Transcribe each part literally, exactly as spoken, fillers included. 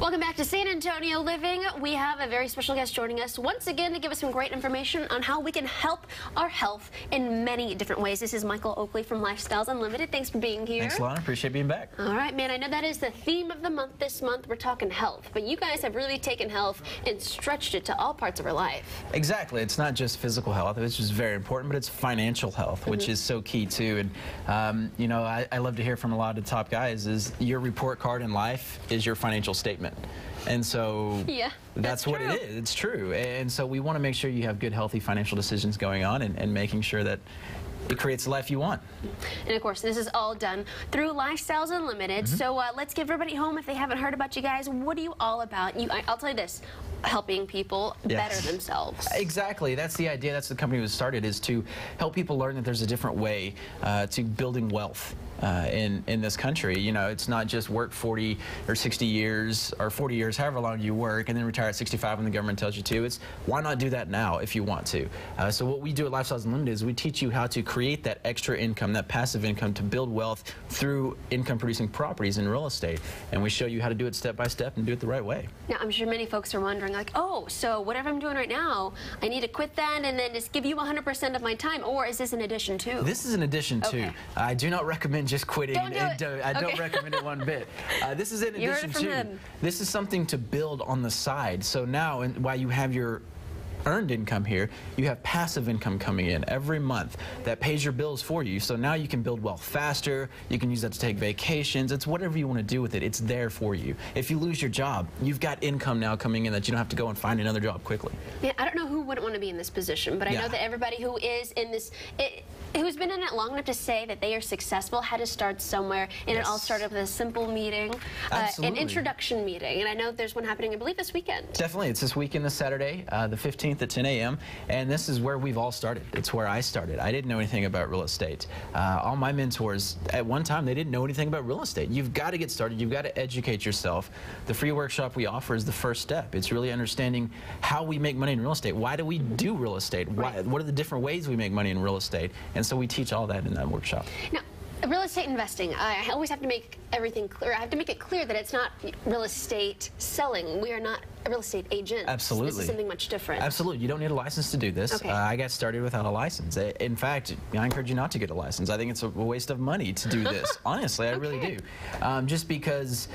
Welcome back to San Antonio Living. We have a very special guest joining us once again to give us some great information on how we can help our health in many different ways. This is Michael Oakley from Lifestyles Unlimited. Thanks for being here. Thanks, Lauren. Appreciate being back. All right, man. I know that is the theme of the month this month. We're talking health, but you guys have really taken health and stretched it to all parts of our life. Exactly. It's not just physical health, which is very important, but it's financial health, mm-hmm. which is so key too. And um, you know, I, I love to hear from a lot of top guys is your report card in life is your financial statement. And so yeah, that's, that's what it is. It's true. And so we want to make sure you have good, healthy financial decisions going on and, and making sure that it creates the life you want. And of course, this is all done through Lifestyles Unlimited. Mm-hmm. So uh, let's give everybody home, if they haven't heard about you guys, what are you all about? You, I, I'll tell you this, helping people yes. better themselves. Exactly. That's the idea. That's the company was started, is to help people learn that there's a different way uh, to building wealth uh, in, in this country. You know, it's not just work forty or sixty years or forty years, however long you work, and then retire at sixty-five when the government tells you to. It's why not do that now if you want to? Uh, so what we do at Lifestyles Unlimited is we teach you how to create create that extra income, that passive income, to build wealth through income-producing properties in real estate. And we show you how to do it step by step and do it the right way. Now, I'm sure many folks are wondering, like, oh, so whatever I'm doing right now, I need to quit that and then just give you one hundred percent of my time, or is this an addition to? This is an addition to. Okay. I do not recommend just quitting. Don't do it. Don't, I okay. don't recommend it one bit. Uh, this is an addition you heard it from to. Him. This is something to build on the side. So now, and while you have your earned income here, you have passive income coming in every month that pays your bills for you. So now you can build wealth faster. You can use that to take vacations. It's whatever you want to do with it. It's there for you. If you lose your job, you've got income now coming in that you don't have to go and find another job quickly. Yeah, I don't know who wouldn't want to be in this position, but I yeah. know that everybody who is in this, it, who's been in it long enough to say that they are successful had to start somewhere, and yes. it all started with a simple meeting, uh, an introduction meeting. And I know there's one happening, I believe, this weekend. Definitely. It's this weekend, this Saturday, uh, the fifteenth at ten A M and this is where we've all started. It's where I started. I didn't know anything about real estate. Uh, all my mentors at one time, they didn't know anything about real estate. You've got to get started. You've got to educate yourself. The free workshop we offer is the first step. It's really understanding how we make money in real estate. Why do we do real estate? Why, what are the different ways we make money in real estate? And so we teach all that in that workshop. Now, real estate investing, I always have to make everything clear. I have to make it clear that it's not real estate selling. We are not real estate agents. Absolutely. This is something much different. Absolutely. You don't need a license to do this. Okay. Uh, I got started without a license. In fact, I encourage you not to get a license. I think it's a waste of money to do this. Honestly, I okay. really do. Um, just because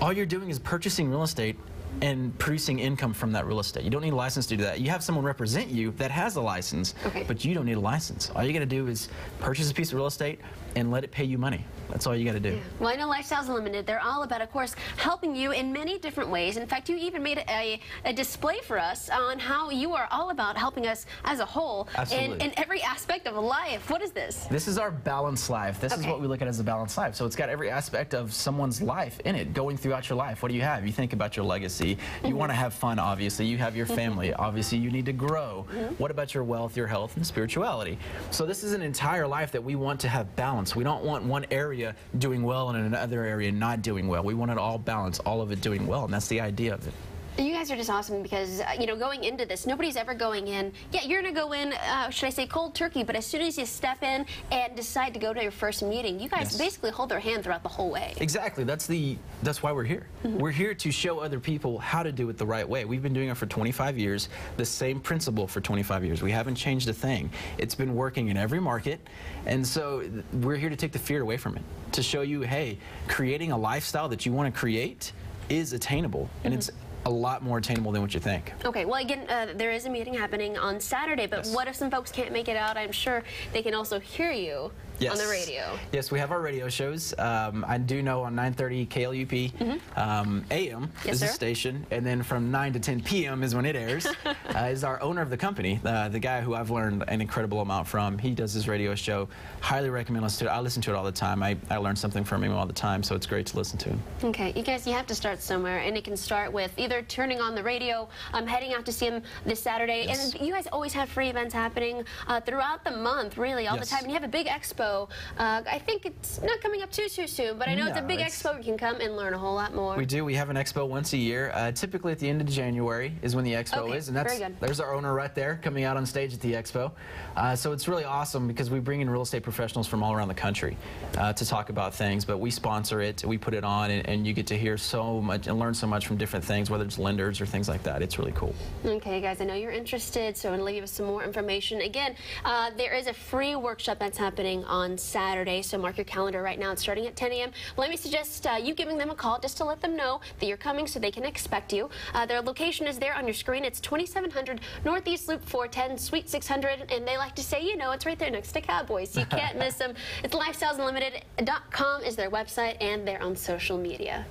all you're doing is purchasing real estate and producing income from that real estate. You don't need a license to do that. You have someone represent you that has a license, okay. but you don't need a license. All you got to do is purchase a piece of real estate and let it pay you money. That's all you got to do. Yeah. Well, I know Lifestyles Unlimited, they're all about, of course, helping you in many different ways. In fact, you even made a, a display for us on how you are all about helping us as a whole in, in every aspect of life. What is this? This is our balanced life. This okay. is what we look at as a balanced life. So it's got every aspect of someone's life in it, going throughout your life. What do you have? You think about your legacy. You mm-hmm. want to have fun, obviously. You have your family. Obviously, you need to grow. Mm-hmm. What about your wealth, your health, and spirituality? So this is an entire life that we want to have balance. We don't want one area doing well and another area not doing well. We want it all balanced, all of it doing well, and that's the idea of it. You guys are just awesome because, uh, you know, going into this, nobody's ever going in, yeah, you're going to go in, uh, should I say cold turkey, but as soon as you step in and decide to go to your first meeting, you guys yes. basically hold their hand throughout the whole way. Exactly. That's the, that's why we're here. Mm-hmm. We're here to show other people how to do it the right way. We've been doing it for twenty-five years, the same principle for twenty-five years. We haven't changed a thing. It's been working in every market, and so we're here to take the fear away from it, to show you, hey, creating a lifestyle that you want to create is attainable, and mm-hmm. it's a lot more attainable than what you think. Okay, well, again, uh, there is a meeting happening on Saturday, but yes. what if some folks can't make it out? I'm sure they can also hear you yes. on the radio. Yes, we have our radio shows. Um, I do know on nine thirty K L U P mm-hmm. um, A M yes, is the station, and then from nine to ten P M is when it airs. uh, is our owner of the company, uh, the guy who I've learned an incredible amount from. He does this radio show. Highly recommend listening to it. I listen to it all the time. I, I learn something from him all the time, so it's great to listen to him. Okay, you guys, you have to start somewhere, and it can start with either turning on the radio, um, heading out to see him this Saturday. Yes. And you guys always have free events happening uh, throughout the month, really, all yes. the time. And you have a big expo expo. Uh, I think it's not coming up too, too soon, but I know no, it's a big it's... expo. We can come and learn a whole lot more. We do. We have an expo once a year. Uh, typically at the end of January is when the expo okay, is. And that's very good. There's our owner right there coming out on stage at the expo. Uh, so it's really awesome because we bring in real estate professionals from all around the country uh, to talk about things, but we sponsor it, we put it on, and, and you get to hear so much and learn so much from different things, whether it's lenders or things like that. It's really cool. Okay, guys, I know you're interested, so I'm going to give us some more information. Again, uh, there is a free workshop that's happening on Saturday, so mark your calendar right now. It's starting at ten A M Let me suggest uh, you giving them a call just to let them know that you're coming so they can expect you. Uh, their location is there on your screen. It's twenty-seven hundred Northeast Loop four ten, Suite six hundred, and they like to say, you know, it's right there next to Cowboys, so you can't miss them. It's lifestyles unlimited dot com is their website, and they're on social media.